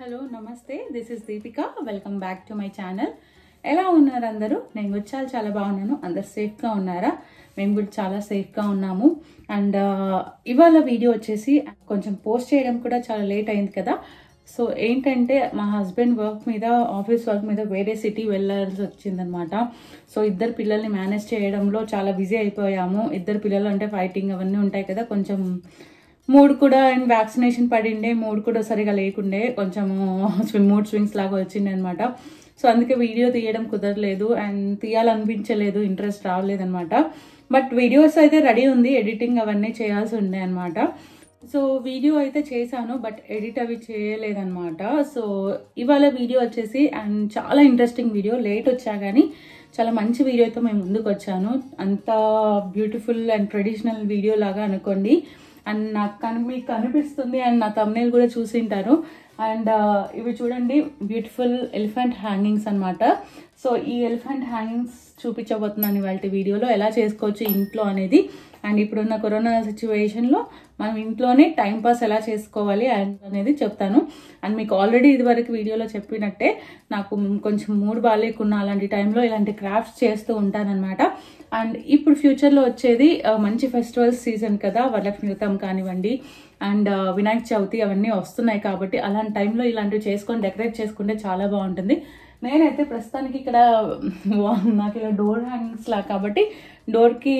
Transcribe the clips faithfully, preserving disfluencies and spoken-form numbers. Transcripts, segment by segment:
Hello నమస్తే this is Deepika welcome back to my channel ఎలా ఉన్నారు అందరూ నేను వచ్చాల చాలా బాగున్నాను అందరూ సేఫ్ గా ఉన్నారా మేము కూడా చాలా సేఫ్ గా ఉన్నాము అండ్ ఇవాల వీడియో వచ్చేసి కొంచెం పోస్ట్ చేయడం కూడా చాలా లేట్ అయింది కదా సో ఏంటంటే మా హస్బెండ్ వర్క్ మీద ఆఫీస్ వర్క్ మీద వేరే సిటీ వెళ్ళాల్సి వచ్చిందన్నమాట సో ఇద్దరు పిల్లల్ని మేనేజ్ చేయడంలో చాలా బిజీ అయిపోయాము ఇద్దరు పిల్లలు అంటే ఫైటింగ్ అవన్నీ ఉంటాయి కదా కొంచెం మూడ్ కూడా అండ్ వ్యాక్సినేషన్ పడిండే మూడ్ కూడా సరిగా లేకుండే కొంచెము మూడ్ స్వింగ్స్ లాగా వచ్చింది అనమాట సో అందుకే వీడియో తీయడం కుదరలేదు అండ్ తీయాలనిపించలేదు ఇంట్రెస్ట్ రావలేదు అనమాట బట్ వీడియోస్ అయితే రెడీ ఉంది ఎడిటింగ్ అవన్నీ చేయాల్సి ఉండే అనమాట సో వీడియో అయితే చేశాను బట్ ఎడిట్ అవి చేయలేదన్నమాట సో ఇవాళ వీడియో వచ్చేసి అండ్ చాలా ఇంట్రెస్టింగ్ వీడియో లేట్ వచ్చా కానీ చాలా మంచి వీడియోతో మేము ముందుకు వచ్చాను అంత బ్యూటిఫుల్ అండ్ ట్రెడిషనల్ వీడియో లాగా అనుకోండి అండ్ నాకు మీకు కనిపిస్తుంది అండ్ నా తమ్నైల్ కూడా చూసింటారు అండ్ ఇవి చూడండి బ్యూటిఫుల్ ఎలిఫెంట్ హ్యాంగింగ్స్ అనమాట సో ఈ ఎలిఫెంట్ హ్యాంగింగ్స్ చూపించబోతున్నాను ఇవాళ వీడియోలో ఎలా చేసుకోవచ్చు ఇంట్లో అనేది అండ్ ఇప్పుడున్న కరోనా సిచ్యువేషన్లో మనం ఇంట్లోనే టైంపాస్ ఎలా చేసుకోవాలి అండ్ అనేది చెప్తాను అండ్ మీకు ఆల్రెడీ ఇదివరకు వీడియోలో చెప్పినట్టే నాకు కొంచెం మూడ్ బాగాలేకున్నా అలాంటి టైంలో ఇలాంటి క్రాఫ్ట్స్ చేస్తూ ఉంటానన్నమాట అండ్ ఇప్పుడు ఫ్యూచర్లో వచ్చేది మంచి ఫెస్టివల్స్ సీజన్ కదా వరలక్ష్మి వ్రతం కానివ్వండి అండ్ వినాయక చవితి అవన్నీ వస్తున్నాయి కాబట్టి అలాంటి టైంలో ఇలాంటివి చేసుకొని డెకరేట్ చేసుకుంటే చాలా బాగుంటుంది నేనైతే ప్రస్తుతానికి ఇక్కడ నాకు ఇలా డోర్ హ్యాంగింగ్స్ లా కాబట్టి డోర్కి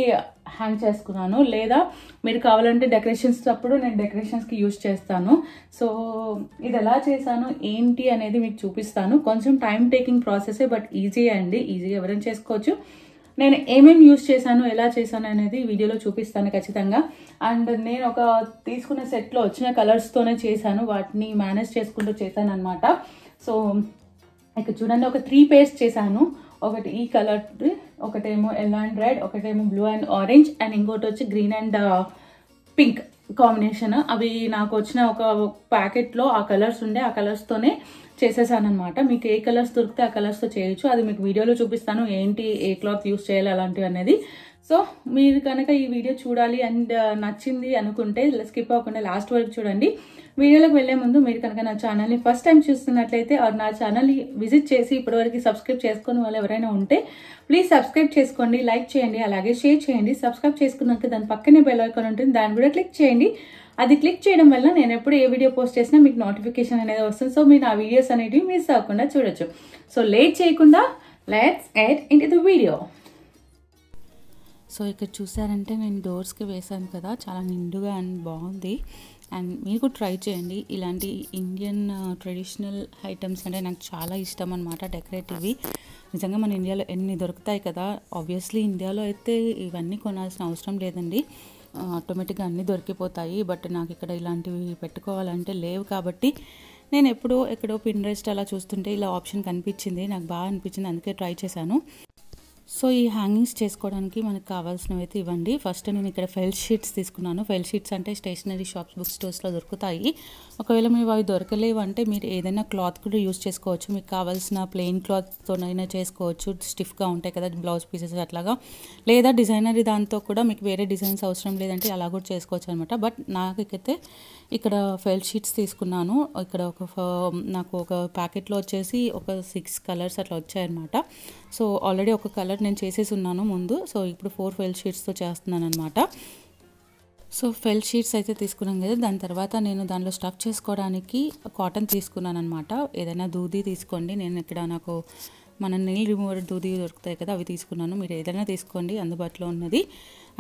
హ్యాంగ్ చేసుకున్నాను లేదా మీరు కావాలంటే డెకరేషన్స్ అప్పుడు నేను డెకరేషన్స్కి యూజ్ చేస్తాను సో ఇది ఎలా చేశాను ఏంటి అనేది మీకు చూపిస్తాను కొంచెం టైం టేకింగ్ ప్రాసెసే బట్ ఈజీ అండి ఈజీగా ఎవరైనా చేసుకోవచ్చు నేను ఏమేమి యూజ్ చేశాను ఎలా చేశాను అనేది వీడియోలో చూపిస్తాను ఖచ్చితంగా అండ్ నేను ఒక తీసుకున్న సెట్లో వచ్చిన కలర్స్తోనే చేశాను వాటిని మేనేజ్ చేసుకుంటూ చేశాను అనమాట సో ఇక్కడ చూడండి ఒక త్రీ పేస్ట్ చేశాను ఒకటి ఈ కలర్ ఒకటేమో ఎల్లో అండ్ రెడ్ ఒకటేమో బ్లూ అండ్ ఆరెంజ్ అండ్ ఇంకోటి వచ్చి గ్రీన్ అండ్ పింక్ కాంబినేషన్ అవి నాకు వచ్చిన ఒక ప్యాకెట్లో ఆ కలర్స్ ఉండే ఆ కలర్స్తోనే చేసేసాను అనమాట మీకు ఏ కలర్స్ దొరికితే ఆ కలర్స్తో చేయొచ్చు అది మీకు వీడియోలో చూపిస్తాను ఏంటి ఏ క్లాత్ యూస్ చేయాలి అలాంటివి అనేది సో మీరు కనుక ఈ వీడియో చూడాలి అండ్ నచ్చింది అనుకుంటే స్కిప్ అవ్వకుండా లాస్ట్ వరకు చూడండి వీడియోలోకి వెళ్లే ముందు మీరు కనుక నా ఛానల్ని ఫస్ట్ టైం చూస్తున్నట్లయితే ఆర్ నా ఛానల్ని విజిట్ చేసి ఇప్పటివరకు సబ్స్క్రైబ్ చేసుకుని వాళ్ళు ఎవరైనా ఉంటే ప్లీజ్ సబ్స్క్రైబ్ చేసుకోండి లైక్ చేయండి అలాగే షేర్ చేయండి సబ్స్క్రైబ్ చేసుకున్నాక దాని పక్కనే బెల్ ఐకాన్ ఉంటుంది దాన్ని కూడా క్లిక్ చేయండి అది క్లిక్ చేయడం వల్ల నేను ఎప్పుడు ఏ వీడియో పోస్ట్ చేసినా మీకు నోటిఫికేషన్ అనేది వస్తుంది సో మీరు ఆ వీడియోస్ అనేవి మిస్ అవ్వకుండా చూడొచ్చు సో లేట్ చేయకుండా let's get into the video so ఇక్కడ చూసారంటే నేను డోర్స్కి వేసాను కదా చాలా నిండుగా అండ్ బాగుంది అండ్ మీరు కూడా ట్రై చేయండి ఇలాంటి ఇండియన్ ట్రెడిషనల్ ఐటమ్స్ అంటే నాకు చాలా ఇష్టం అనమాట డెకరేటివ్వి నిజంగా మన ఇండియాలో ఎన్ని దొరుకుతాయి కదా ఆబ్వియస్లీ ఇండియాలో అయితే ఇవన్నీ కొనాల్సిన అవసరం లేదండి ఆటోమేటిక్గా అన్నీ దొరికిపోతాయి బట్ నాకు ఇక్కడ ఇలాంటివి పెట్టుకోవాలంటే లేవు కాబట్టి నేను ఎప్పుడో ఎక్కడో పింట్రెస్ట్ అలా చూస్తుంటే ఇలా ఆప్షన్ కనిపించింది నాకు బాగా అనిపించింది అందుకే ట్రై చేశాను సో ఈ హ్యాంగింగ్స్ చేసుకోవడానికి మనకు కావాల్సినవి అయితే ఇవ్వండి ఫస్ట్ నేను ఇక్కడ ఫెల్ షీట్స్ తీసుకున్నాను ఫెల్ షీట్స్ అంటే స్టేషనరీ షాప్స్ బుక్ స్టోర్స్లో దొరుకుతాయి ఒకవేళ మీరు అవి దొరకలేవు అంటే మీరు ఏదైనా క్లాత్ కూడా యూజ్ చేసుకోవచ్చు మీకు కావాల్సిన ప్లెయిన్ క్లాత్తోనైనా చేసుకోవచ్చు స్టిఫ్గా ఉంటాయి కదా బ్లౌజ్ పీసెస్ అట్లాగా లేదా డిజైనరీ దాంతో కూడా మీకు వేరే డిజైన్స్ అవసరం లేదంటే అలా కూడా చేసుకోవచ్చు అనమాట బట్ నాకైతే ఇక్కడ ఫెల్ షీట్స్ తీసుకున్నాను ఇక్కడ ఒక నాకు ఒక ప్యాకెట్లో వచ్చేసి ఒక సిక్స్ కలర్స్ అట్లా వచ్చాయన్నమాట సో ఆల్రెడీ ఒక కలర్ నేను చేసేసి ఉన్నాను ముందు సో ఇప్పుడు ఫోర్ ఫెల్ షీట్స్తో చేస్తున్నాను అనమాట సో ఫెల్ షీట్స్ అయితే తీసుకున్నాం కదా దాని తర్వాత నేను దానిలో స్టఫ్ చేసుకోవడానికి కాటన్ తీసుకున్నాను అనమాట ఏదైనా దూది తీసుకోండి నేను ఇక్కడ నాకు మన నెయిల్ రిమూవర్ దూది దొరుకుతాయి కదా అవి తీసుకున్నాను మీరు ఏదైనా తీసుకోండి అందుబాటులో ఉన్నది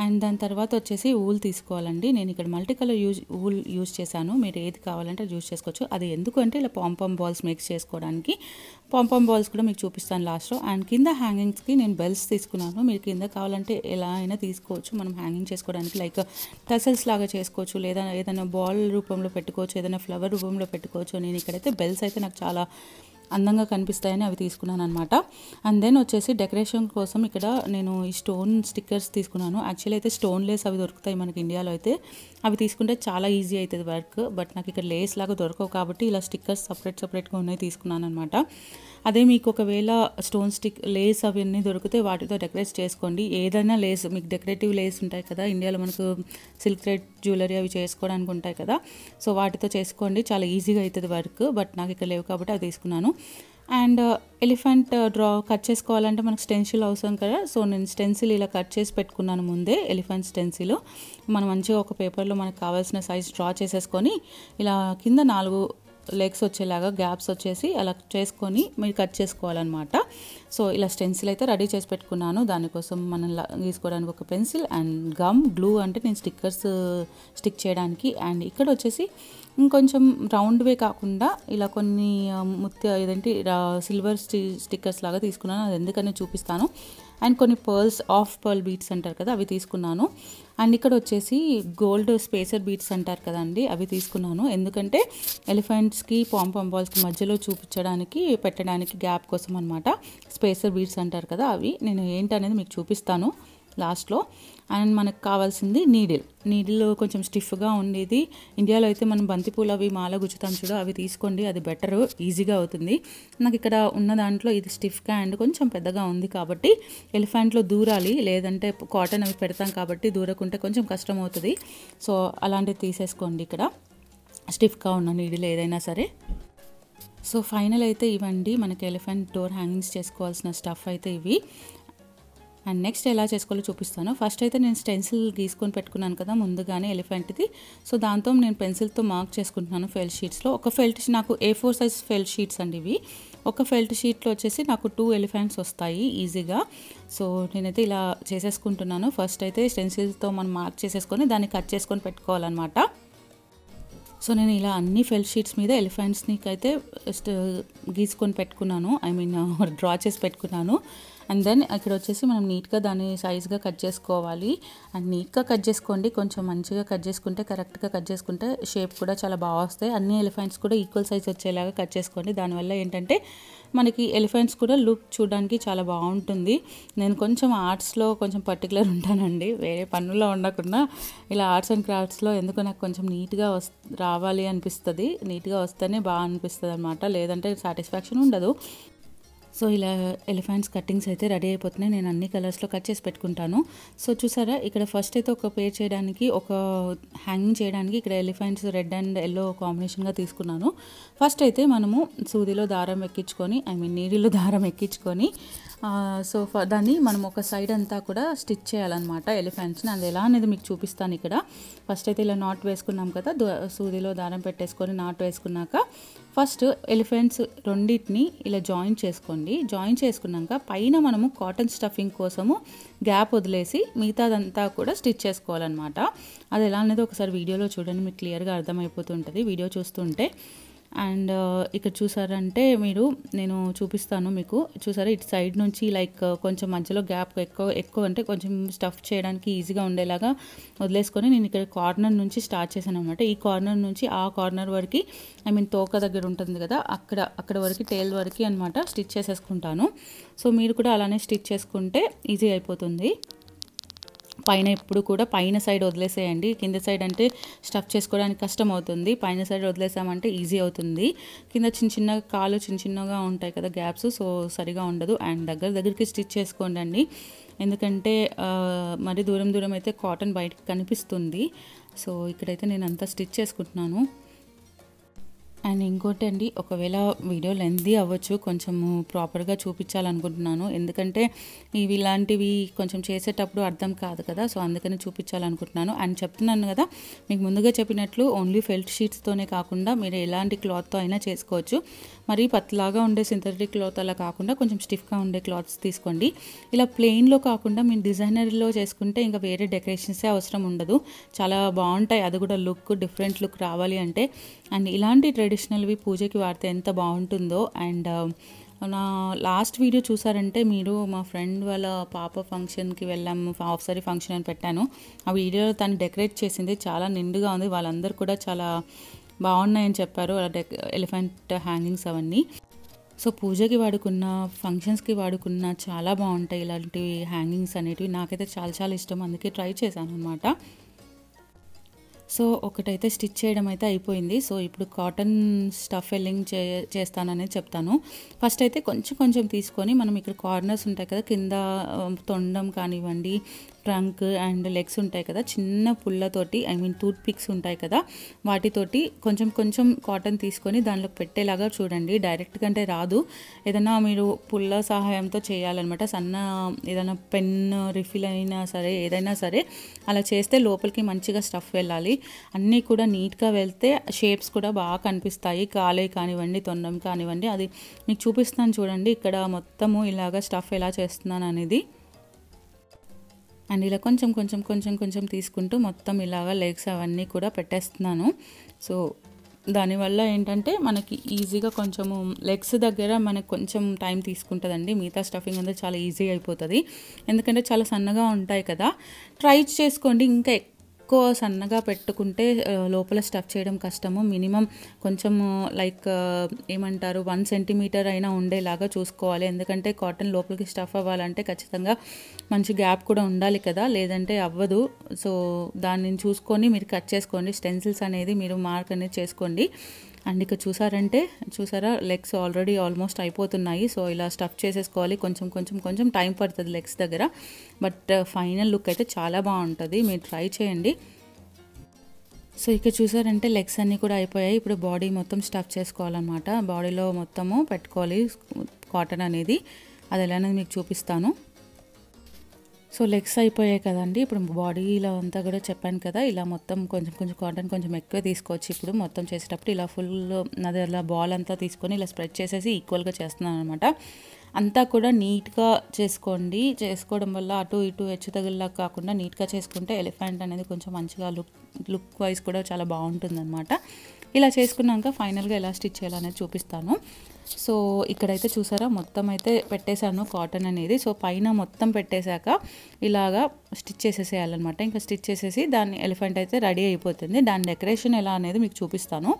అండ్ దాని తర్వాత వచ్చేసి ఊల్ తీసుకోవాలండి నేను ఇక్కడ multi colour use wool use చేశాను మీరు ఏది కావాలంటే యూజ్ చేసుకోవచ్చు అది ఎందుకంటే ఇలా పాంపాం బాల్స్ మేక్ చేసుకోవడానికి పాంపాం బాల్స్ కూడా మీకు చూపిస్తాను లాస్ట్లో అండ్ కింద హ్యాంగింగ్స్కి నేను బెల్స్ తీసుకున్నాను మీరు కింద కావాలంటే ఎలా అయినా తీసుకోవచ్చు మనం హ్యాంగింగ్ చేసుకోవడానికి లైక్ టసల్స్ లాగా చేసుకోవచ్చు లేదా ఏదైనా బాల్ రూపంలో పెట్టుకోవచ్చు ఏదైనా ఫ్లవర్ రూపంలో పెట్టుకోవచ్చు నేను ఇక్కడైతే బెల్స్ అయితే నాకు చాలా అందంగా కనిపిస్తాయని అవి తీసుకున్నాను అనమాట అండ్ దెన్ వచ్చేసి డెకరేషన్ కోసం ఇక్కడ నేను ఈ స్టోన్ స్టిక్కర్స్ తీసుకున్నాను యాక్చువల్లీ అయితే స్టోన్లెస్ అవి దొరుకుతాయి మనకి ఇండియాలో అయితే అవి తీసుకుంటే చాలా ఈజీ అవుతుంది వర్క్. బట్ నాకు ఇక్కడ లేస్ లాగా దొరకవు కాబట్టి ఇలా స్టిక్కర్స్ సపరేట్ సపరేట్గా ఉన్నాయి తీసుకున్నాను అనమాట. అదే మీకు ఒకవేళ స్టోన్ స్టిక్ లేస్ అవన్నీ దొరికితే వాటితో డెకరేట్ చేసుకోండి. ఏదైనా లేస్ మీకు డెకరేటివ్ లేస్ ఉంటాయి కదా, ఇండియాలో మనకు సిల్క్ థ్రెడ్ జ్యువెలరీ అవి చేసుకోవడానికి ఉంటాయి కదా, సో వాటితో చేసుకోండి, చాలా ఈజీగా అవుతుంది వర్క్. బట్ నాకు ఇక్కడ లేవు కాబట్టి అవి తీసుకున్నాను. అండ్ ఎలిఫెంట్ డ్రా కట్ చేసుకోవాలంటే మనకు స్టెన్సిల్ అవసరం కదా, సో నేను స్టెన్సిల్ ఇలా కట్ చేసి పెట్టుకున్నాను ముందే. ఎలిఫెంట్ స్టెన్సిల్ మనం మంచిగా ఒక పేపర్లో మనకు కావాల్సిన సైజ్ డ్రా చేసేసుకొని ఇలా కింద నాలుగు లెగ్స్ వచ్చేలాగా గ్యాప్స్ వచ్చేసి అలా చేసుకొని మీరు కట్ చేసుకోవాలన్నమాట. సో ఇలా స్టెన్సిల్ అయితే రెడీ చేసి పెట్టుకున్నాను. దానికోసం మనం తీసుకోవడానికి ఒక పెన్సిల్ అండ్ గమ్, గ్లూ అంటే నేను స్టిక్కర్స్ స్టిక్ చేయడానికి. అండ్ ఇక్కడ వచ్చేసి ఇంకొంచెం రౌండ్ వే కాకుండా ఇలా కొన్ని ముత్య ఏదంటే సిల్వర్ స్టి స్టిక్కర్స్ లాగా తీసుకున్నాను, అది ఎందుకనే చూపిస్తాను. అండ్ కొన్ని పర్ల్స్, ఆఫ్ పర్ల్ బీట్స్ అంటారు కదా, అవి తీసుకున్నాను. అండ్ ఇక్కడ వచ్చేసి గోల్డ్ స్పేసర్ బీట్స్ అంటారు కదండి, అవి తీసుకున్నాను. ఎందుకంటే ఎలిఫెంట్స్కి పాంపాం బాల్స్కి మధ్యలో చూపించడానికి పెట్టడానికి గ్యాప్ కోసం అనమాట. స్పేసర్ బీట్స్ అంటారు కదా, అవి నేను ఏంటనేది మీకు చూపిస్తాను లాస్ట్లో. అండ్ మనకు కావాల్సింది నీడిల్. నీడిల్ కొంచెం స్టిఫ్గా ఉండేది. ఇండియాలో అయితే మనం బంతిపూలు అవి మాల గుచ్చుతాం చూడ, అవి తీసుకోండి, అది బెటర్, ఈజీగా అవుతుంది. నాకు ఇక్కడ ఉన్న దాంట్లో ఇది స్టిఫ్గా అండ్ కొంచెం పెద్దగా ఉంది కాబట్టి ఎలిఫెంట్లో దూరాలి, లేదంటే కాటన్ అవి పెడతాం కాబట్టి దూరకుంటే కొంచెం కష్టం అవుతుంది. సో అలాంటివి తీసేసుకోండి, ఇక్కడ స్టిఫ్గా ఉన్న నీడిల్ ఏదైనా సరే. సో ఫైనల్ అయితే ఇవ్వండి మనకి ఎలిఫెంట్ డోర్ హ్యాంగింగ్స్ చేసుకోవాల్సిన స్టఫ్ అయితే ఇవి. అండ్ నెక్స్ట్ ఎలా చేసుకోవాలో చూపిస్తాను. ఫస్ట్ అయితే నేను స్టెన్సిల్ తీసుకొని పెట్టుకున్నాను కదా ముందుగానే ఎలిఫెంట్ది, సో దాంతో నేను పెన్సిల్తో మార్క్ చేసుకుంటున్నాను ఫెల్ట్ షీట్స్లో. ఒక ఫెల్ట్ నాకు A four size felt sheets అండి ఇవి. ఒక ఫెల్ట్ షీట్లో వచ్చేసి నాకు టూ ఎలిఫెంట్స్ వస్తాయి ఈజీగా. సో నేనైతే ఇలా చేసేసుకుంటున్నాను. ఫస్ట్ అయితే స్టెన్సిల్తో మనం మార్క్ చేసేసుకొని దాన్ని కట్ చేసుకొని పెట్టుకోవాలన్నమాట. సో నేను ఇలా అన్ని ఫెల్ట్ షీట్స్ మీద ఎలిఫెంట్స్ని అయితే గీసుకొని పెట్టుకున్నాను, ఐ మీన్ డ్రా చేసి పెట్టుకున్నాను. అండ్ దెన్ ఇక్కడ వచ్చేసి మనం నీట్గా దాన్ని సైజ్గా కట్ చేసుకోవాలి. అండ్ నీట్గా కట్ చేసుకోండి, కొంచెం మంచిగా కట్ చేసుకుంటే, కరెక్ట్గా కట్ చేసుకుంటే షేప్ కూడా చాలా బాగా వస్తాయి. అన్ని ఎలిఫెంట్స్ కూడా ఈక్వల్ సైజ్ వచ్చేలాగా కట్ చేసుకోండి. దానివల్ల ఏంటంటే మనకి ఎలిఫెంట్స్ కూడా లుక్ చూడడానికి చాలా బాగుంటుంది. నేను కొంచెం ఆర్ట్స్లో కొంచెం పర్టికులర్ ఉంటానండి, వేరే పనుల్లో ఉండకుండా ఇలా ఆర్ట్స్ అండ్ క్రాఫ్ట్స్లో ఎందుకో నాకు కొంచెం నీట్గా వస్ రావాలి అనిపిస్తుంది. నీట్గా వస్తేనే బాగా అనిపిస్తుంది అనమాట, లేదంటే సాటిస్ఫాక్షన్ ఉండదు. సో ఇలా ఎలిఫెంట్స్ కట్టింగ్స్ అయితే రెడీ అయిపోతున్నాయి. నేను అన్ని కలర్స్లో కట్ చేసి పెట్టుకుంటాను. సో చూసారా, ఇక్కడ ఫస్ట్ అయితే ఒక పేర్ చేయడానికి, ఒక హ్యాంగింగ్ చేయడానికి ఇక్కడ ఎలిఫెంట్స్ రెడ్ అండ్ ఎల్లో కాంబినేషన్గా తీసుకున్నాను. ఫస్ట్ అయితే మనము సూదిలో దారం ఎక్కించుకొని, ఐ మీన్ నీడిలో దారం ఎక్కించుకొని, సో దాన్ని మనం ఒక సైడ్ అంతా కూడా స్టిచ్ చేయాలన్నమాట ఎలిఫెంట్స్ని. అది ఎలా అనేది మీకు చూపిస్తాను. ఇక్కడ ఫస్ట్ అయితే ఇలా నాట్ వేసుకున్నాం కదా, సూదిలో దారం పెట్టేసుకొని నాట్ వేసుకున్నాక ఫస్ట్ ఎలిఫెంట్స్ రెండింటిని ఇలా జాయిన్ చేసుకోండి. జాయిన్ చేసుకున్నాక పైన మనము కాటన్ స్టఫింగ్ కోసము గ్యాప్ వదిలేసి మిగతాదంతా కూడా స్టిచ్ చేసుకోవాలన్నమాట. అది ఎలా అనేది ఒకసారి వీడియోలో చూడండి, మీకు క్లియర్గా అర్థమైపోతుంటుంది వీడియో చూస్తుంటే. అండ్ ఇక్కడ చూసారంటే మీరు, నేను చూపిస్తాను మీకు. చూసారా, ఇటు సైడ్ నుంచి లైక్ కొంచెం మధ్యలో గ్యాప్ ఎక్కువ ఎక్కువ అంటే కొంచెం స్టఫ్ చేయడానికి ఈజీగా ఉండేలాగా వదిలేసుకొని నేను ఇక్కడ కార్నర్ నుంచి స్టార్ట్ చేశాను అనమాట. ఈ కార్నర్ నుంచి ఆ కార్నర్ వరకు, ఐ మీన్ తోక దగ్గర ఉంటుంది కదా అక్కడ, అక్కడ వరకు టేల్ వరకు అనమాట స్టిచ్ చేసేసుకుంటాను. సో మీరు కూడా అలానే స్టిచ్ చేసుకుంటే ఈజీ అయిపోతుంది. పైన ఎప్పుడు కూడా పైన సైడ్ వదిలేసేయండి, కింద సైడ్ అంటే స్టఫ్ చేసుకోవడానికి కష్టం అవుతుంది. పైన సైడ్ వదిలేసామంటే ఈజీ అవుతుంది. కింద చిన్న చిన్న కాలు చిన్న చిన్నగా ఉంటాయి కదా గ్యాప్స్, సో సరిగా ఉండదు. అండ్ దగ్గర దగ్గరికి స్టిచ్ చేసుకోండి, ఎందుకంటే మరి దూరం దూరం అయితే కాటన్ బయటకు కనిపిస్తుంది. సో ఇక్కడైతే నేను అంతా స్టిచ్ చేసుకుంటున్నాను. అండ్ ఇంకోటి అండి, ఒకవేళ వీడియో లెంతీ అవ్వచ్చు, కొంచెము ప్రాపర్గా చూపించాలనుకుంటున్నాను. ఎందుకంటే ఇవి ఇలాంటివి కొంచెం చేసేటప్పుడు అర్థం కాదు కదా, సో అందుకని చూపించాలనుకుంటున్నాను. అండ్ చెప్తున్నాను కదా మీకు ముందుగా చెప్పినట్లు, ఓన్లీ ఫెల్ట్ షీట్స్తోనే కాకుండా మీరు ఎలాంటి క్లాత్తో అయినా చేసుకోవచ్చు. మరి పత్లాగా ఉండే సింథటిక్ క్లాత్ అలా కాకుండా కొంచెం స్టిఫ్గా ఉండే క్లాత్స్ తీసుకోండి. ఇలా ప్లెయిన్లో కాకుండా మీరు డిజైనర్లో చేసుకుంటే ఇంకా వేరే డెకరేషన్సే అవసరం ఉండదు, చాలా బాగుంటాయి. అది కూడా లుక్ డిఫరెంట్ లుక్ రావాలి అంటే. అండ్ ఇలాంటి ట్రెడిషనల్వి పూజకి వాడితే ఎంత బాగుంటుందో. అండ్ నా లాస్ట్ వీడియో చూసారంటే మీరు, మా ఫ్రెండ్ వాళ్ళ పాప ఫంక్షన్కి వెళ్ళాము, హాఫ్ సారీ ఫంక్షన్ అని పెట్టాను. ఆ వీడియోలో తను డెకరేట్ చేసింది, చాలా నిండుగా ఉంది. వాళ్ళందరూ కూడా చాలా బాగున్నాయని చెప్పారు ఎలిఫెంట్ హ్యాంగింగ్స్ అవన్నీ. సో పూజకి వాడుకున్న, ఫంక్షన్స్కి వాడుకున్న చాలా బాగుంటాయి ఇలాంటి హ్యాంగింగ్స్ అనేటివి. నాకైతే చాలా చాలా ఇష్టం, అందుకే ట్రై చేశాను అనమాట. సో ఒకటైతే స్టిచ్ చేయడం అయితే అయిపోయింది. సో ఇప్పుడు కాటన్ స్టఫెలింగ్ చే చేస్తానని చెప్తాను. ఫస్ట్ అయితే కొంచెం కొంచెం తీసుకొని మనం ఇక్కడ కార్నర్స్ ఉంటాయి కదా, కింద తొండం కానివ్వండి, ట్రంక్ అండ్ లెగ్స్ ఉంటాయి కదా, చిన్న పుల్లతోటి ఐ మీన్ టూత్ పిక్స్ ఉంటాయి కదా, వాటితోటి కొంచెం కొంచెం కాటన్ తీసుకొని దానిలో పెట్టేలాగా చూడండి. డైరెక్ట్ కంటే రాదు, ఏదైనా మీరు పుల్ల సహాయంతో చేయాలన్నమాట. సన్న ఏదైనా పెన్ రిఫిల్ అయినా సరే ఏదైనా సరే అలా చేస్తే లోపలికి మంచిగా స్టఫ్ వెళ్ళాలి. అన్నీ కూడా నీట్గా వెళ్తే షేప్స్ కూడా బాగా కనిపిస్తాయి. కాలే కానివ్వండి, తొండం కానివ్వండి, అది మీకు చూపిస్తాను చూడండి. ఇక్కడ మొత్తము ఇలాగ స్టఫ్ ఎలా చేస్తున్నాను అనేది, అండ్ ఇలా కొంచెం కొంచెం కొంచెం కొంచెం తీసుకుంటూ మొత్తం ఇలాగ లెగ్స్ అవన్నీ కూడా పెట్టేస్తున్నాను. సో దానివల్ల ఏంటంటే మనకి ఈజీగా కొంచెము లెగ్స్ దగ్గర మనకు కొంచెం టైం తీసుకుంటుందండి. మిగతా స్టఫింగ్ అంతా చాలా ఈజీ అయిపోతుంది, ఎందుకంటే చాలా సన్నగా ఉంటాయి కదా. ట్రై చేసుకోండి, ఇంకా ఎక్కువ సన్నగా పెట్టుకుంటే లోపల స్టఫ్ చేయడం కష్టము. మినిమం కొంచెం లైక్ ఏమంటారు వన్ సెంటీమీటర్ అయినా ఉండేలాగా చూసుకోవాలి, ఎందుకంటే కాటన్ లోపలికి స్టఫ్ అవ్వాలంటే ఖచ్చితంగా మంచి గ్యాప్ కూడా ఉండాలి కదా, లేదంటే అవ్వదు. సో దాన్ని చూసుకొని మీరు కట్ చేసుకోండి, స్టెన్సిల్స్ అనేది మీరు మార్క్ అనేది చేసుకోండి. అండ్ ఇక చూసారంటే చూసారా లెగ్స్ ఆల్రెడీ ఆల్మోస్ట్ అయిపోతున్నాయి. సో ఇలా స్టఫ్ చేసేసుకోవాలి, కొంచెం కొంచెం కొంచెం టైం పడుతుంది లెగ్స్ దగ్గర, బట్ ఫైనల్ లుక్ అయితే చాలా బాగుంటుంది, మీరు ట్రై చేయండి. సో ఇక చూసారంటే లెగ్స్ అన్నీ కూడా అయిపోయాయి. ఇప్పుడు బాడీ మొత్తం స్టఫ్ చేసుకోవాలన్నమాట. బాడీలో మొత్తము పెట్టుకోవాలి కాటన్ అనేది, అది ఎలా అనేది మీకు చూపిస్తాను. సో లెగ్స్ అయిపోయాయి కదండి, ఇప్పుడు బాడీలో అంతా కూడా చెప్పాను కదా, ఇలా మొత్తం కొంచెం కొంచెం కాటన్ కొంచెం ఎక్కువ తీసుకోవచ్చు. ఇప్పుడు మొత్తం చేసేటప్పుడు ఇలా ఫుల్ అదే ఇలా బాల్ అంతా తీసుకొని ఇలా స్ప్రెడ్ చేసేసి ఈక్వల్గా చేస్తున్నాను అనమాట. అంతా కూడా నీట్గా చేసుకోండి. చేసుకోవడం వల్ల అటు ఇటు హెచ్చు తగులులా కాకుండా నీట్గా చేసుకుంటే ఎలిఫెంట్ అనేది కొంచెం మంచిగా లుక్ లుక్ వైజ్ కూడా చాలా బాగుంటుందన్నమాట. ఇలా చేసుకున్నాక ఫైనల్గా ఎలా స్టిచ్ చేయాలనేది చూపిస్తాను. సో ఇక్కడైతే చూసారా మొత్తం అయితే పెట్టేశాను కాటన్ అనేది. సో పైన మొత్తం పెట్టేశాక ఇలాగా స్టిచ్ చేసేసేయాలన్నమాట. ఇంకా స్టిచ్ చేసేసి దాన్ని ఎలిఫెంట్ అయితే రెడీ అయిపోతుంది. దాని డెకరేషన్ ఎలా అనేది మీకు చూపిస్తాను.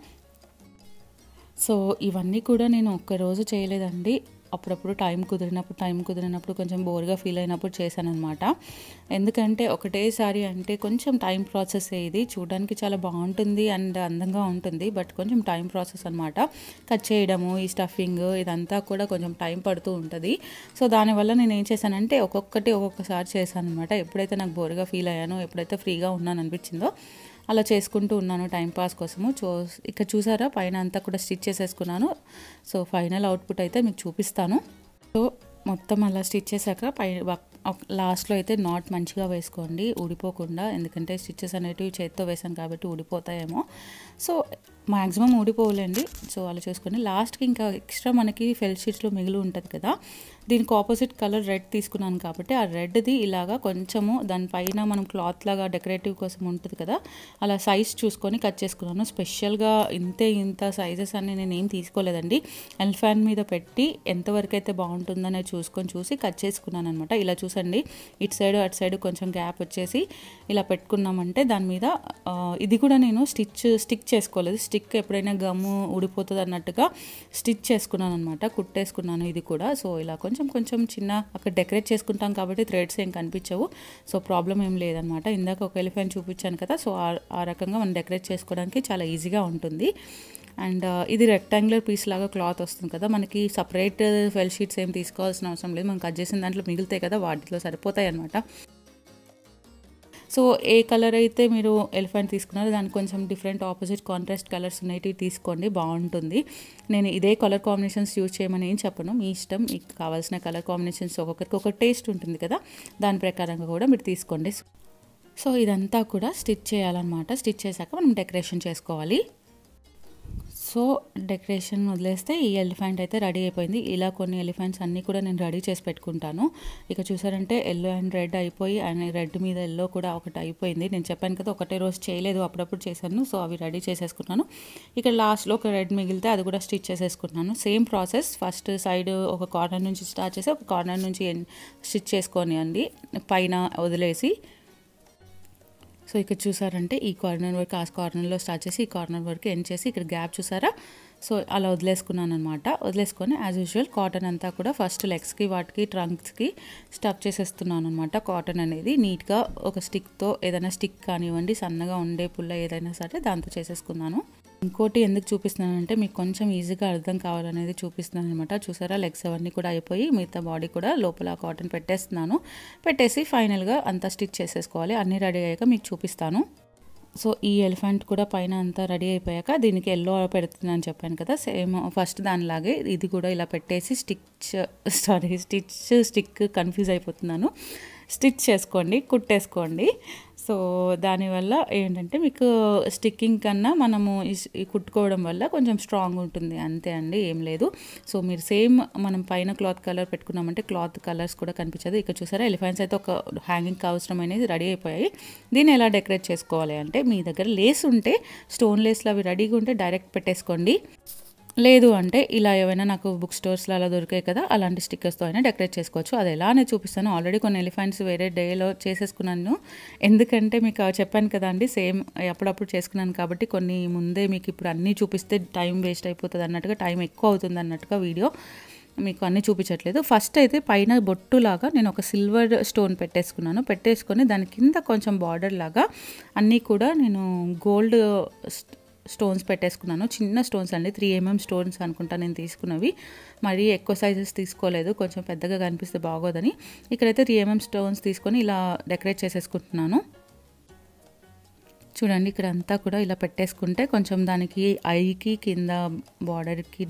సో ఇవన్నీ కూడా నేను ఒక్కరోజు చేయలేదండి, అప్పుడప్పుడు టైం కుదిరినప్పుడు టైం కుదిరినప్పుడు కొంచెం బోర్గా ఫీల్ అయినప్పుడు చేశానన్నమాట. ఎందుకంటే ఒకటేసారి అంటే కొంచెం టైం ప్రాసెస్, ఇది చూడడానికి చాలా బాగుంటుంది అండ్ అందంగా ఉంటుంది, బట్ కొంచెం టైం ప్రాసెస్ అనమాట. కట్ చేయడము, ఈ స్టఫింగ్ ఇదంతా కూడా కొంచెం టైం పడుతూ ఉంటుంది. సో దానివల్ల నేను ఏం చేశానంటే ఒక్కొక్కటి ఒక్కొక్కసారి చేశాను అనమాట. ఎప్పుడైతే నాకు బోర్గా ఫీల్ అయ్యానో, ఎప్పుడైతే ఫ్రీగా ఉన్నాను అనిపించిందో అలా చేసుకుంటూ ఉన్నాను టైంపాస్ కోసము. చూ ఇక్కడ చూసారా పైన అంతా కూడా స్టిచ్ చేసేసుకున్నాను. సో ఫైనల్ అవుట్పుట్ అయితే మీకు చూపిస్తాను. సో మొత్తం అలా స్టిచ్ చేశాక పై లాస్ట్లో అయితే నాట్ మంచిగా వేసుకోండి, ఊడిపోకుండా, ఎందుకంటే స్టిచ్చెస్ అనేటివి చేతితో వేసాను కాబట్టి ఊడిపోతాయేమో. సో మ్యాక్సిమం ఊడిపోలేండి. సో అలా చూసుకొని లాస్ట్కి ఇంకా ఎక్స్ట్రా మనకి ఫెల్ షీట్స్లో మిగిలి ఉంటుంది కదా, దీనికి ఆపోజిట్ కలర్ రెడ్ తీసుకున్నాను కాబట్టి ఆ రెడ్ది ఇలాగా కొంచెము దానిపైన మనం క్లాత్ లాగా డెకరేటివ్ కోసం ఉంటుంది కదా, అలా సైజ్ చూసుకొని కట్ చేసుకున్నాను. స్పెషల్గా ఇంతే ఇంత సైజెస్ అన్నీ నేను ఏం తీసుకోలేదండి. ఎలిఫెంట్ మీద పెట్టి ఎంతవరకు అయితే బాగుంటుందనే చూసుకొని చూసి కట్ చేసుకున్నాను అనమాట. ఇలా చూసండి, ఇటు సైడ్ అటు సైడ్ కొంచెం గ్యాప్ వచ్చేసి ఇలా పెట్టుకున్నామంటే దాని మీద ఇది కూడా నేను స్టిచ్ స్టిక్ చేసుకోలేదు. స్టిక్ ఎప్పుడైనా గమ్ము ఊడిపోతుంది అన్నట్టుగా స్టిచ్ చేసుకున్నాను అనమాట, కుట్టేసుకున్నాను ఇది కూడా. సో ఇలా కొంచెం కొంచెం చిన్న అక్కడ డెకరేట్ చేసుకుంటాం కాబట్టి థ్రెడ్స్ ఏం కనిపించవు, సో ప్రాబ్లం ఏం లేదనమాట. ఇందాక ఒక ఎలిఫెంట్ చూపించాను కదా, సో ఆ రకంగా మనం డెకరేట్ చేసుకోవడానికి చాలా ఈజీగా ఉంటుంది. అండ్ ఇది రెక్టాంగులర్ పీస్ లాగా క్లాత్ వస్తుంది కదా, మనకి సపరేట్ ఫెల్ షీట్స్ ఏం తీసుకోవాల్సిన అవసరం లేదు, మనం కట్ చేసిన దాంట్లో మిగులుతాయి కదా వాటిలో సరిపోతాయి అనమాట. సో ఏ కలర్ అయితే మీరు ఎలిఫెంట్ తీసుకున్నారో దానికి కొంచెం డిఫరెంట్ ఆపోజిట్ కాంట్రాస్ట్ కలర్స్ అనేటివి తీసుకోండి, బాగుంటుంది. నేను ఇదే కలర్ కాంబినేషన్స్ యూజ్ చేయమని ఏం చెప్పను, మీ ఇష్టం, మీకు కావాల్సిన కలర్ కాంబినేషన్స్, ఒక్కొక్కరికి ఒక టేస్ట్ ఉంటుంది కదా, దాని ప్రకారంగా కూడా మీరు తీసుకోండి. సో ఇదంతా కూడా స్టిచ్ చేయాలన్నమాట. స్టిచ్ చేశాక మనం డెకరేషన్ చేసుకోవాలి. సో డెకరేషన్ వదిలేస్తే ఈ ఎలిఫెంట్ అయితే రెడీ అయిపోయింది. ఇలా కొన్ని ఎలిఫెంట్స్ అన్నీ కూడా నేను రెడీ చేసి పెట్టుకుంటాను. ఇక చూసారంటే ఎల్లో అండ్ రెడ్ అయిపోయి అండ్ రెడ్ మీద ఎల్లో కూడా ఒకటి అయిపోయింది. నేను చెప్పాను కదా ఒకటే రోజు చేయలేదు, అప్పుడప్పుడు చేశాను. సో అవి రెడీ చేసేసుకున్నాను. ఇక్కడ లాస్ట్లో ఒక రెడ్ మిగిలితే అది కూడా స్టిచ్ చేసేసుకున్నాను. సేమ్ ప్రాసెస్, ఫస్ట్ సైడ్ ఒక కార్నర్ నుంచి స్టార్ట్ చేసి ఒక కార్నర్ నుంచి స్టిచ్ చేసుకొని అండి పైన వదిలేసి. సో ఇక్కడ చూసారంటే ఈ కార్నర్ వరకు ఆ కార్నర్లో స్టార్ట్ చేసి ఈ కార్నర్ వరకు ఎండ్ చేసి ఇక్కడ గ్యాప్ చూసారా, సో అలా వదిలేసుకున్నాను అన్నమాట. వదిలేసుకొని యాజ్ యూజువల్ కాటన్ అంతా కూడా ఫస్ట్ లెగ్స్కి వాటికి ట్రంక్స్కి స్టఫ్ చేసేస్తున్నాను అన్నమాట. కాటన్ అనేది నీట్గా ఒక స్టిక్తో ఏదైనా స్టిక్ కానివ్వండి సన్నగా ఉండే పుల్ల ఏదైనా సరే దాంతో చేసేసుకున్నాను. ఇంకోటి ఎందుకు చూపిస్తున్నానంటే మీకు కొంచెం ఈజీగా అర్థం కావాలనేది చూపిస్తున్నాను అనమాట. చూసారా లెగ్స్ అవన్నీ కూడా అయిపోయి మిగతా బాడీ కూడా లోపల కాటన్ పెట్టేస్తున్నాను. పెట్టేసి ఫైనల్గా అంతా స్టిచ్ చేసేసుకోవాలి. అన్నీ రెడీ అయ్యాక మీకు చూపిస్తాను. సో ఈ ఎలిఫెంట్ కూడా పైన అంతా రెడీ అయిపోయాక దీనికి ఎల్లో పెడుతున్నానని చెప్పాను కదా, సేమ్ ఫస్ట్ దానిలాగే ఇది కూడా ఇలా పెట్టేసి stitch sorry stitch stick confuse అయిపోతున్నాను. స్టిచ్ చేసుకోండి, కుట్టేసుకోండి. సో దానివల్ల ఏంటంటే మీకు స్టిక్కింగ్ కన్నా మనము కుట్టుకోవడం వల్ల కొంచెం స్ట్రాంగ్ ఉంటుంది, అంతే అండి, ఏం లేదు. సో మీరు సేమ్ మనం పైన క్లాత్ కలర్ పెట్టుకున్నామంటే క్లాత్ కలర్స్ కూడా కనిపించదు. ఇక్కడ చూసారా ఎలిఫెంట్స్ అయితే ఒక హ్యాంగింగ్కి అవసరమైనది రెడీ అయిపోయాయి. దీన్ని ఎలా డెకరేట్ చేసుకోవాలి అంటే మీ దగ్గర లేస్ ఉంటే స్టోన్ లేస్లు అవి రెడీగా ఉంటే డైరెక్ట్ పెట్టేసుకోండి. లేదు అంటే ఇలా ఏమైనా నాకు బుక్ స్టోర్స్లో అలా దొరికాయి కదా అలాంటి స్టిక్కర్స్తో అయినా డెకరేట్ చేసుకోవచ్చు. అది ఎలానే చూపిస్తాను. ఆల్రెడీ కొన్ని ఎలిఫెంట్స్ వేరే డేలో చేసేసుకున్నాను, ఎందుకంటే మీకు చెప్పాను కదా అండి సేమ్ అప్పుడప్పుడు చేసుకున్నాను కాబట్టి కొన్ని ముందే మీకు ఇప్పుడు అన్నీ చూపిస్తే టైం వేస్ట్ అయిపోతుంది అన్నట్టుగా, టైం ఎక్కువ అవుతుంది అన్నట్టుగా వీడియో మీకు అన్నీ చూపించట్లేదు. ఫస్ట్ అయితే పైన బొట్టులాగా నేను ఒక సిల్వర్ స్టోన్ పెట్టేసుకున్నాను. పెట్టేసుకొని దాని కింద కొంచెం బార్డర్ లాగా అన్నీ కూడా నేను గోల్డ్ స్టోన్స్ పెట్టేసుకున్నాను. చిన్న స్టోన్స్ అండి, త్రీ ఎంఎం స్టోన్స్ అనుకుంటా నేను తీసుకున్నవి. మరీ ఎక్కువ సైజెస్ తీసుకోలేదు, కొంచెం పెద్దగా కనిపిస్తే బాగోదని. ఇక్కడైతే త్రీ ఎంఎం స్టోన్స్ తీసుకొని ఇలా డెకరేట్ చేసేసుకుంటున్నాను. చూడండి ఇక్కడ అంతా కూడా ఇలా పెట్టేసుకుంటే కొంచెం దానికి ఐకి కింద బార్డర్కి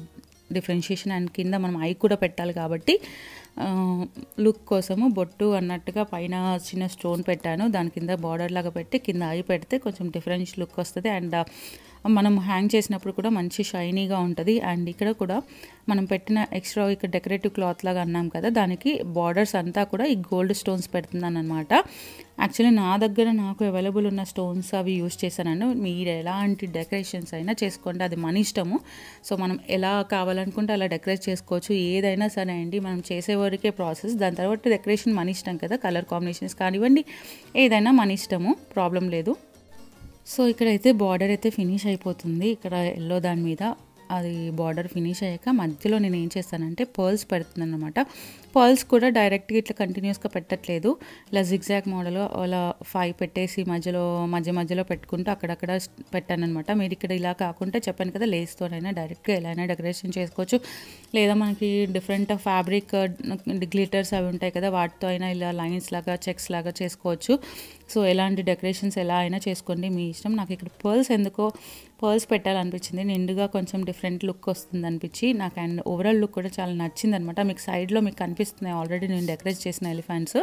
డిఫరెన్షియేషన్ అండ్ కింద మనం ఐ కూడా పెట్టాలి కాబట్టి లుక్ కోసము బొట్టు అన్నట్టుగా పైన చిన్న స్టోన్ పెట్టాను. దాని కింద బార్డర్ లాగా పెట్టి కింద ఐ పెడితే కొంచెం డిఫరెన్స్ లుక్ వస్తుంది అండ్ మనం హ్యాంగ్ చేసినప్పుడు కూడా మంచి షైనీగా ఉంటుంది. అండ్ ఇక్కడ కూడా మనం పెట్టిన ఎక్స్ట్రా ఇక్కడ డెకరేటివ్ క్లాత్ లాగా అన్నాం కదా దానికి బార్డర్స్ అంతా కూడా ఈ గోల్డ్ స్టోన్స్ పెడుతున్నాను అనమాట. యాక్చువల్లీ నా దగ్గర నాకు అవైలబుల్ ఉన్న స్టోన్స్ అవి యూజ్ చేశానండి. మీరు ఎలాంటి డెకరేషన్స్ అయినా చేసుకోండి, అది మన ఇష్టము. సో మనం ఎలా కావాలనుకుంటే అలా డెకరేట్ చేసుకోవచ్చు. ఏదైనా సరే అండి మనం చేసే వరకే ప్రాసెస్, దాని తర్వాత డెకరేషన్ మన ఇష్టం కదా, కలర్ కాంబినేషన్స్ కానివ్వండి ఏదైనా మన ఇష్టము, ప్రాబ్లం లేదు. సో ఇక్కడైతే బార్డర్ అయితే ఫినిష్ అయిపోతుంది. ఇక్కడ ఎల్లో దాని మీద అది బార్డర్ ఫినిష్ అయ్యాక మధ్యలో నేను ఏం చేస్తానంటే పర్ల్స్ పెడుతున్నాను అనమాట. పర్ల్స్ కూడా డైరెక్ట్గా ఇట్లా కంటిన్యూస్గా పెట్టట్లేదు, ఇలా జిగ్జాగ్ మోడల్ అలా ఫైవ్ పెట్టేసి మధ్యలో మధ్య మధ్యలో పెట్టుకుంటూ అక్కడక్కడ పెట్టాను అనమాట. మీరు ఇక్కడ ఇలా కాకుండా చెప్పాను కదా లేస్తోనైనా డైరెక్ట్గా ఎలా అయినా డెకరేషన్ చేసుకోవచ్చు, లేదా మనకి డిఫరెంట్ ఫ్యాబ్రిక్ గ్లిటర్స్ అవి ఉంటాయి కదా వాటితో అయినా ఇలా లైన్స్ లాగా చెక్స్ లాగా చేసుకోవచ్చు. సో ఎలాంటి డెకరేషన్స్ ఎలా అయినా చేసుకోండి, మీ ఇష్టం. నాకు ఇక్కడ పర్ల్స్ ఎందుకో పర్ల్స్ పెట్టాలనిపించింది, నిండుగా కొంచెం డిఫరెంట్ లుక్ వస్తుంది అనిపించి నాకు, అండ్ ఓవరాల్ లుక్ కూడా చాలా నచ్చింది అనమాట. మీకు సైడ్లో మీకు కనిపిస్తున్నాయి ఆల్రెడీ నేను డెకరేట్ చేసిన ఎలిఫెంట్స్.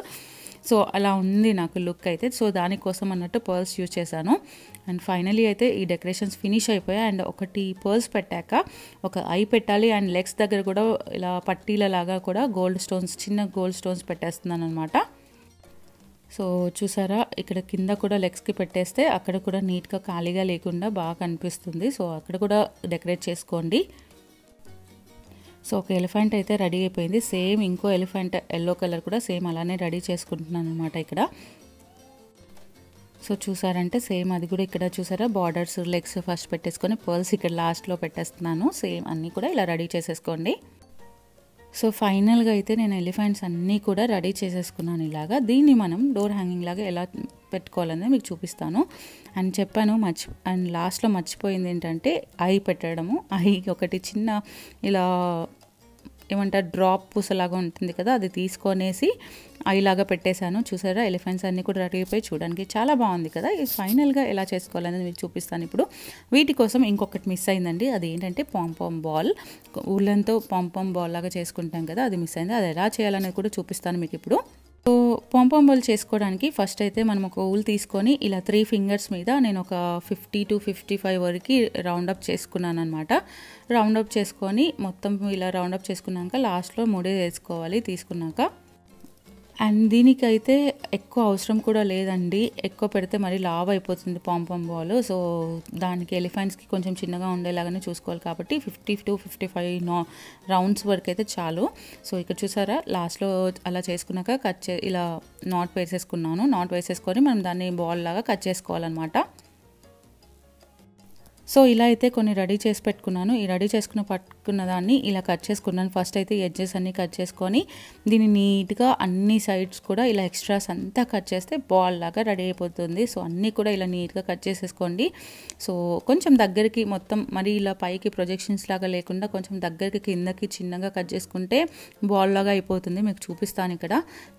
సో అలా ఉంది నాకు లుక్ అయితే. సో దానికోసం అన్నట్టు పర్ల్స్ యూజ్ చేశాను. అండ్ ఫైనలీ అయితే ఈ డెకరేషన్స్ ఫినిష్ అయిపోయాయి. అండ్ ఒకటి పర్ల్స్ పెట్టాక ఒక ఐ పెట్టాలి అండ్ లెగ్స్ దగ్గర కూడా ఇలా పట్టీలలాగా కూడా గోల్డ్ స్టోన్స్ చిన్న గోల్డ్ స్టోన్స్ పెట్టేస్తున్నాను అనమాట. సో చూసారా ఇక్కడ కింద కూడా లెగ్స్కి పెట్టేస్తే అక్కడ కూడా నీట్గా ఖాళీగా లేకుండా బాగా కనిపిస్తుంది. సో అక్కడ కూడా డెకరేట్ చేసుకోండి. సో ఒక ఎలిఫెంట్ అయితే రెడీ అయిపోయింది. సేమ్ ఇంకో ఎలిఫెంట్ ఎల్లో కలర్ కూడా సేమ్ అలానే రెడీ చేసుకుంటున్నాను అనమాట ఇక్కడ. సో చూసారంటే సేమ్ అది కూడా ఇక్కడ చూసారా బార్డర్స్ లెగ్స్ ఫస్ట్ పెట్టేసుకొని పర్ల్స్ ఇక్కడ లాస్ట్లో పెట్టేస్తున్నాను. సేమ్ అన్నీ కూడా ఇలా రెడీ చేసేసుకోండి. సో ఫైనల్గా అయితే నేను ఎలిఫెంట్స్ అన్నీ కూడా రెడీ చేసేసుకున్నాను ఇలాగా. దీన్ని మనం డోర్ హ్యాంగింగ్ లాగా ఎలా పెట్టుకోవాలనేది మీకు చూపిస్తాను. అండ్ చెప్పాను మర్చి అండ్ లాస్ట్లో మర్చిపోయింది ఏంటంటే ఐ పెట్టడము. ఐ ఒకటి చిన్న ఇలా ఏమంటారు డ్రాప్ పూసలాగా ఉంటుంది కదా అది తీసుకొనేసి ఐలాగా పెట్టేశాను. చూసారా ఎలిఫెంట్స్ అన్నీ కూడా రెడీ అయిపోయి చూడడానికి చాలా బాగుంది కదా. ఇది ఫైనల్గా ఎలా చేసుకోవాలనేది మీకు చూపిస్తాను ఇప్పుడు. వీటి కోసం ఇంకొకటి మిస్ అయిందండి, అది ఏంటంటే పాంపామ్ బాల్. ఊళ్ళంతో పాంపామ్ బాల్ లాగా చేసుకుంటాం కదా అది మిస్ అయింది. అది ఎలా చేయాలనేది కూడా చూపిస్తాను మీకు ఇప్పుడు. సో పాంపామ్ బాల్ చేసుకోవడానికి ఫస్ట్ అయితే మనం ఒక ఊల్ తీసుకొని ఇలా త్రీ ఫింగర్స్ మీద నేను ఒక ఫిఫ్టీ టు ఫిఫ్టీ ఫైవ్ వరకు రౌండప్ చేసుకున్నాను అనమాట. రౌండప్ చేసుకొని మొత్తం ఇలా రౌండప్ చేసుకున్నాక లాస్ట్లో మూడే వేసుకోవాలి తీసుకున్నాక. అండ్ దీనికైతే ఎక్కువ అవసరం కూడా లేదండి, ఎక్కువ పెడితే మరి లావ్ అయిపోతుంది పాంపామ్ బాల్. సో దానికి ఎలిఫెంట్స్కి కొంచెం చిన్నగా ఉండేలాగానే చూసుకోవాలి కాబట్టి fifty to fifty five no rounds వరకు అయితే చాలు. సో ఇక్కడ చూసారా లాస్ట్లో అలా చేసుకున్నాక కట్ చే ఇలా నాట్ వేసేసుకున్నాను. నాట్ వేసేసుకొని మనం దాన్ని బాల్ లాగా కట్ చేసుకోవాలన్నమాట. సో ఇలా అయితే కొన్ని రెడీ చేసి పెట్టుకున్నాను. ఈ రెడీ చేసుకున్న పట్టుకున్న దాన్ని ఇలా కట్ చేసుకున్నాను. ఫస్ట్ అయితే ఎడ్జెస్ అన్నీ కట్ చేసుకొని దీన్ని నీట్గా అన్ని సైడ్స్ కూడా ఇలా ఎక్స్ట్రాస్ అంతా కట్ చేస్తే బాల్ లాగా రెడీ అయిపోతుంది. సో అన్నీ కూడా ఇలా నీట్గా కట్ చేసేసుకోండి. సో కొంచెం దగ్గరికి మొత్తం మరి ఇలా పైకి ప్రొజెక్షన్స్ లాగా లేకుండా కొంచెం దగ్గరికి కిందకి చిన్నగా కట్ చేసుకుంటే బాల్ లాగా అయిపోతుంది. మీకు చూపిస్తాను ఇక్కడ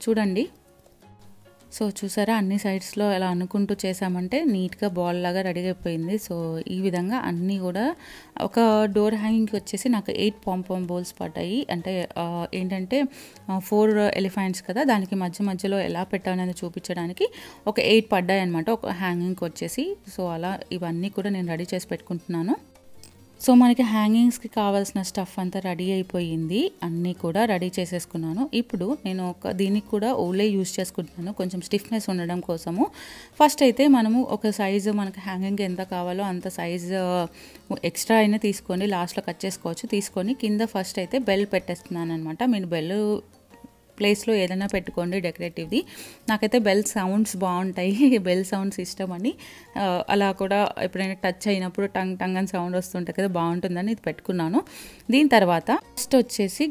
చూడండి. సో చూసారా అన్ని సైడ్స్లో ఎలా అనుకుంటూ చేసామంటే నీట్గా బాల్ లాగా రెడీ అయిపోయింది. సో ఈ విధంగా అన్నీ కూడా ఒక డోర్ హ్యాంగింగ్కి వచ్చేసి నాకు ఎయిట్ పాంపాం బౌల్స్ పడ్డాయి. అంటే ఏంటంటే ఫోర్ ఎలిఫెంట్స్ కదా, దానికి మధ్య మధ్యలో ఎలా పెట్టానని చూపించడానికి ఒక ఎయిట్ పడ్డాయి అనమాట ఒక హ్యాంగింగ్కి వచ్చేసి. సో అలా ఇవన్నీ కూడా నేను రెడీ చేసి పెట్టుకుంటున్నాను. సో మనకి హ్యాంగింగ్స్కి కావాల్సిన స్టఫ్ అంతా రెడీ అయిపోయింది. అన్నీ కూడా రెడీ చేసేసుకున్నాను. ఇప్పుడు నేను ఒక దీనికి కూడా ఓలే యూజ్ చేసుకుంటున్నాను కొంచెం స్టిఫ్నెస్ ఉండడం కోసము. ఫస్ట్ అయితే మనము ఒక సైజు మనకు హ్యాంగింగ్ ఎంత కావాలో అంత సైజు ఎక్స్ట్రా అయినా తీసుకొని లాస్ట్లో కట్ చేసుకోవచ్చు. తీసుకొని కింద ఫస్ట్ అయితే బెల్ పెట్టేస్తున్నాను అనమాట. మీరు బెల్ ప్లేస్లో ఏదైనా పెట్టుకోండి డెకరేటివ్ది. నాకైతే బెల్ సౌండ్స్ బాగుంటాయి, బెల్ సౌండ్స్ ఇష్టం అని. అలా కూడా ఎప్పుడైనా టచ్ అయినప్పుడు టంగ్ టంగ్ అని సౌండ్ వస్తుంటాయి కదా, బాగుంటుందని ఇది పెట్టుకున్నాను. దీని తర్వాత ఫస్ట్ వచ్చేసి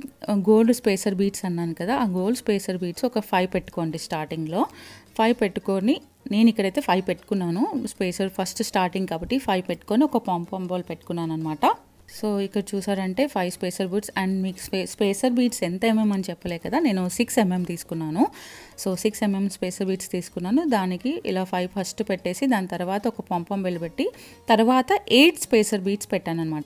గోల్డ్ స్పేసర్ బీట్స్ అన్నాను కదా, ఆ గోల్డ్ స్పేసర్ బీట్స్ ఒక ఫైవ్ పెట్టుకోండి. స్టార్టింగ్లో ఫైవ్ పెట్టుకొని నేను ఇక్కడైతే ఫైవ్ పెట్టుకున్నాను. స్పేసర్ ఫస్ట్ స్టార్టింగ్ కాబట్టి ఫైవ్ పెట్టుకొని ఒక పాంపాం బాల్ పెట్టుకున్నాను అనమాట. సో ఇక్కడ చూసారంటే ఫైవ్ స్పేసర్ బీట్స్. అండ్ మీకు స్పే స్పేసర్ బీట్స్ ఎంత ఎంఎం అని చెప్పలే కదా, నేను సిక్స్ ఎంఎం తీసుకున్నాను. So six mm spacer beads తీసుకున్నాను. దానికి ఇలా ఫైవ్ ఫస్ట్ పెట్టేసి దాని తర్వాత ఒక పాంపాం బాల్ పెట్టి తర్వాత ఎయిట్ స్పేసర్ బీట్స్ పెట్టాను అనమాట.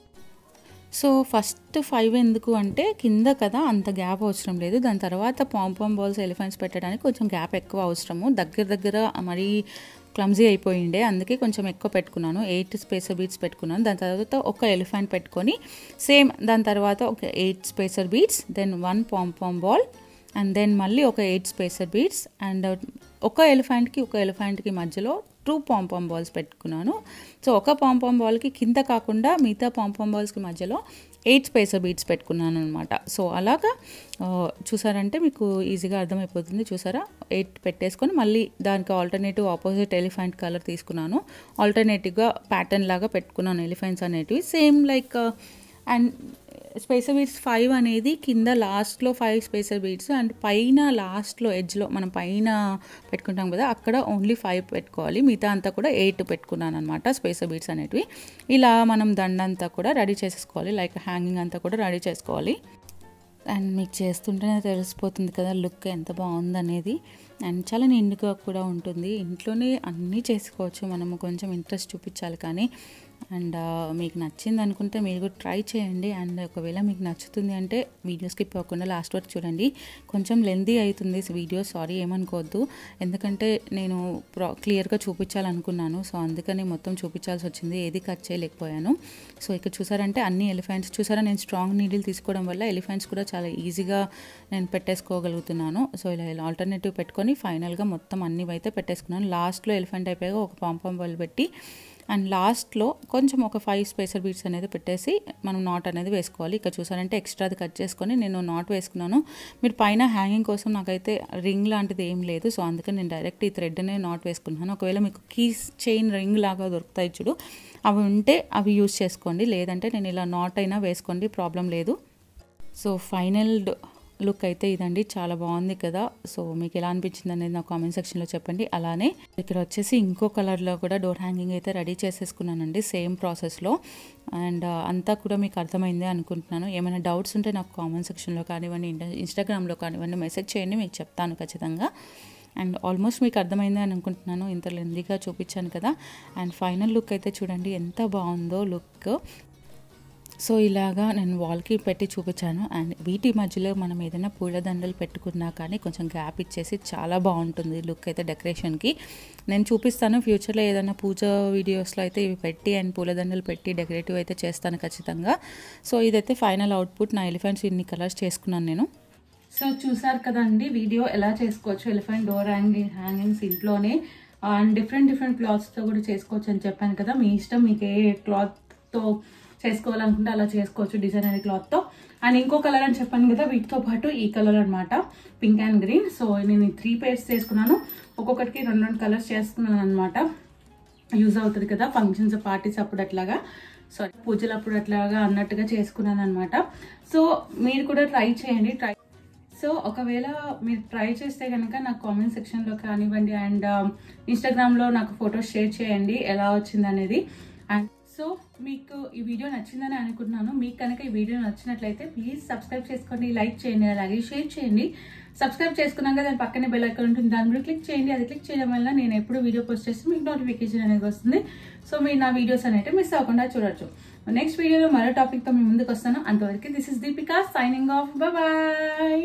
సో ఫస్ట్ ఫైవ్ ఎందుకు అంటే కింద కదా అంత గ్యాప్ అవసరం లేదు. దాని తర్వాత పాంపాం బాల్స్ ఎలిఫెంట్స్ పెట్టడానికి కొంచెం గ్యాప్ ఎక్కువ అవసరము, దగ్గర దగ్గర మరీ క్లమ్జీ అయిపోయిండే, అందుకే కొంచెం ఎక్కువ పెట్టుకున్నాను. ఎయిట్ స్పేసర్ బీట్స్ పెట్టుకున్నాను. దాని తర్వాత ఒక ఎలిఫెంట్ పెట్టుకొని సేమ్ దాని తర్వాత ఒక eight spacer beads, then one pompom ball, and then మళ్ళీ ఒక ఎయిట్ స్పేసర్ బీట్స్. అండ్ ఒక ఎలిఫెంట్కి ఒక ఎలిఫెంట్కి మధ్యలో టూ పాంపాం బాల్స్ పెట్టుకున్నాను. సో ఒక పాంపాం బాల్కి కింద కాకుండా మిగతా పాంపాం బాల్స్కి మధ్యలో ఎయిట్ స్పేసర్ బీట్స్ పెట్టుకున్నాను అనమాట. సో అలాగా చూసారంటే మీకు ఈజీగా అర్థమైపోతుంది. చూసారా ఎయిట్ పెట్టేసుకొని మళ్ళీ దానికి ఆల్టర్నేటివ్ ఆపోజిట్ ఎలిఫెంట్ కలర్ తీసుకున్నాను. ఆల్టర్నేటివ్గా ప్యాటర్న్ లాగా పెట్టుకున్నాను ఎలిఫెంట్స్ అనేటివి same like. And spacer beads five అనేది కింద లాస్ట్లో ఫైవ్ స్పేసర్ బీట్స్ అండ్ పైన లాస్ట్లో ఎడ్జ్లో మనం పైన పెట్టుకుంటాం కదా, అక్కడ ఓన్లీ ఫైవ్ పెట్టుకోవాలి. మిగతా అంతా కూడా ఎయిట్ పెట్టుకున్నాను అనమాట స్పేసర్ బీట్స్ అనేటివి. ఇలా మనం దండంతా కూడా రెడీ చేసేసుకోవాలి, లైక్ హ్యాంగింగ్ అంతా కూడా రెడీ చేసుకోవాలి. అండ్ మీకు చేస్తుంటేనే తెలిసిపోతుంది కదా లుక్ ఎంత బాగుందనేది. అండ్ చాలా నిండుగా కూడా ఉంటుంది. ఇంట్లోనే అన్నీ చేసుకోవచ్చు మనము, కొంచెం ఇంట్రెస్ట్ చూపించాలి కానీ. అండ్ మీకు నచ్చింది అనుకుంటే మీరు కూడా ట్రై చేయండి. అండ్ ఒకవేళ మీకు నచ్చుతుంది అంటే వీడియో స్కిప్ అవ్వకుండా లాస్ట్ వరకు చూడండి. కొంచెం లెంతీ అవుతుంది వీడియో, సారీ ఏమనుకోవద్దు. ఎందుకంటే నేను ప్రో క్లియర్గా చూపించాలనుకున్నాను, సో అందుకని మొత్తం చూపించాల్సి వచ్చింది, ఏది కట్ చేయలేకపోయాను. సో ఇక్కడ చూసారంటే అన్ని ఎలిఫెంట్స్ చూసారా, నేను స్ట్రాంగ్ నీడిల్ తీసుకోవడం వల్ల ఎలిఫెంట్స్ కూడా చాలా ఈజీగా నేను పెట్టేసుకోగలుగుతున్నాను. సో ఇలా ఇలా ఆల్టర్నేటివ్ పెట్టుకొని ఫైనల్గా మొత్తం అన్నీ అయితే పెట్టేసుకున్నాను. లాస్ట్లో ఎలిఫెంట్ అయిపోయాక ఒక పాంపాం బాల్ పెట్టి అండ్ లాస్ట్లో కొంచెం ఒక ఫైవ్ స్పేసర్ బీట్స్ అనేది పెట్టేసి మనం నాట్ అనేది వేసుకోవాలి. ఇక్కడ చూసారంటే ఎక్స్ట్రాది కట్ చేసుకొని నేను నాట్ వేసుకున్నాను. మీరు పైన హ్యాంగింగ్ కోసం నాకైతే రింగ్ లాంటిది ఏం లేదు, సో అందుకని నేను డైరెక్ట్ ఈ థ్రెడ్ అనేది నాట్ వేసుకున్నాను. ఒకవేళ మీకు కీస్ చైన్ రింగ్ లాగా దొరుకుతాయి చూడు, అవి ఉంటే అవి యూజ్ చేసుకోండి, లేదంటే నేను ఇలా నాట్ అయినా వేసుకోండి, ప్రాబ్లం లేదు. సో ఫైనల్ లుక్ అయితే ఇదండి, చాలా బాగుంది కదా. సో మీకు ఎలా అనిపించింది అనేది నా కామెంట్ సెక్షన్లో చెప్పండి. అలానే ఇక్కడ వచ్చేసి ఇంకో కలర్లో కూడా డోర్ హ్యాంగింగ్ అయితే రెడీ చేసేసుకున్నానండి సేమ్ ప్రాసెస్లో. అండ్ అంతా కూడా మీకు అర్థమైందే అనుకుంటున్నాను. ఏమైనా డౌట్స్ ఉంటే నాకు కామెంట్ సెక్షన్లో కానివ్వండి, ఇన్స్టాగ్రామ్లో కానివ్వండి మెసేజ్ చేయండి, మీకు చెప్తాను ఖచ్చితంగా. అండ్ ఆల్మోస్ట్ మీకు అర్థమైంది అని అనుకుంటున్నాను, ఇంత లెందీగా చూపించాను కదా. అండ్ ఫైనల్ లుక్ అయితే చూడండి ఎంత బాగుందో లుక్. సో ఇలాగా నేను వాల్కి పెట్టి చూపించాను. అండ్ వీటి మధ్యలో మనం ఏదైనా పూలదండలు పెట్టుకున్నా కానీ కొంచెం గ్యాప్ ఇచ్చేసి చాలా బాగుంటుంది లుక్ అయితే డెకరేషన్కి. నేను చూపిస్తాను ఫ్యూచర్లో ఏదైనా పూజ వీడియోస్లో అయితే ఇవి పెట్టి అండ్ పూలదండలు పెట్టి డెకరేటివ్ అయితే చేస్తాను ఖచ్చితంగా. సో ఇదైతే ఫైనల్ అవుట్పుట్, నా ఎలిఫెంట్స్ ఇన్ని కలర్స్ చేసుకున్నాను నేను. సో చూసారు కదండి వీడియో ఎలా చేసుకోవచ్చు ఎలిఫెంట్ డోర్ హ్యాంగింగ్ హ్యాంగింగ్స్ ఇంట్లోనే. అండ్ డిఫరెంట్ డిఫరెంట్ క్లాత్స్తో కూడా చేసుకోవచ్చు అని చెప్పాను కదా. మీ ఇష్టం, మీకు ఏ క్లాత్తో చేసుకోవాలనుకుంటే అలా చేసుకోవచ్చు డిజైన్ అనే క్లాత్తో. అండ్ ఇంకో కలర్ అని చెప్పాను కదా, వీటితో పాటు ఈ కలర్ అనమాట పింక్ అండ్ గ్రీన్. సో నేను త్రీ పేర్స్ చేసుకున్నాను, ఒక్కొక్కటికి రెండు రెండు కలర్స్ చేసుకున్నాను అనమాట. యూజ్ అవుతది కదా ఫంక్షన్స్ పార్టీస్ అప్పుడు అట్లాగా సారీ పూజలు అప్పుడు అట్లాగా అన్నట్టుగా చేసుకున్నాను అన్నమాట। సో మీరు కూడా ట్రై చేయండి ట్రై సో ఒకవేళ మీరు ట్రై చేస్తే గనుక నాకు కామెంట్ సెక్షన్ లో కానివ్వండి అండ్ ఇన్‌స్టాగ్రామ్ లో నాకు ఫోటోస్ షేర్ చేయండి ఎలా వచ్చింది అనేది। అండ్ సో మీకు ఈ వీడియో నచ్చిందని అనుకుంటున్నాను। మీకు కనుక ఈ వీడియో నచ్చినట్లయితే ప్లీజ్ సబ్స్క్రైబ్ చేసుకోండి, లైక్ చేయండి, అలాగే షేర్ చేయండి। సబ్స్క్రైబ్ చేసుకున్నాక దాని పక్కనే బెల్ ఐకాన్ ఉంటుంది, దాని మీద క్లిక్ చేయండి। అది క్లిక్ చేయడం వల్ల నేను ఎప్పుడు వీడియో పోస్ట్ చేస్తే మీకు నోటిఫికేషన్ అనేది వస్తుంది। సో మీరు నా వీడియోస్ అనేవి మిస్ అవ్వకుండా చూడొచ్చు। నెక్స్ట్ వీడియోలో మరో టాపిక్తో మీ ముందుకు వస్తాను। అంతవరకు this is Deepika signing off, bye bye.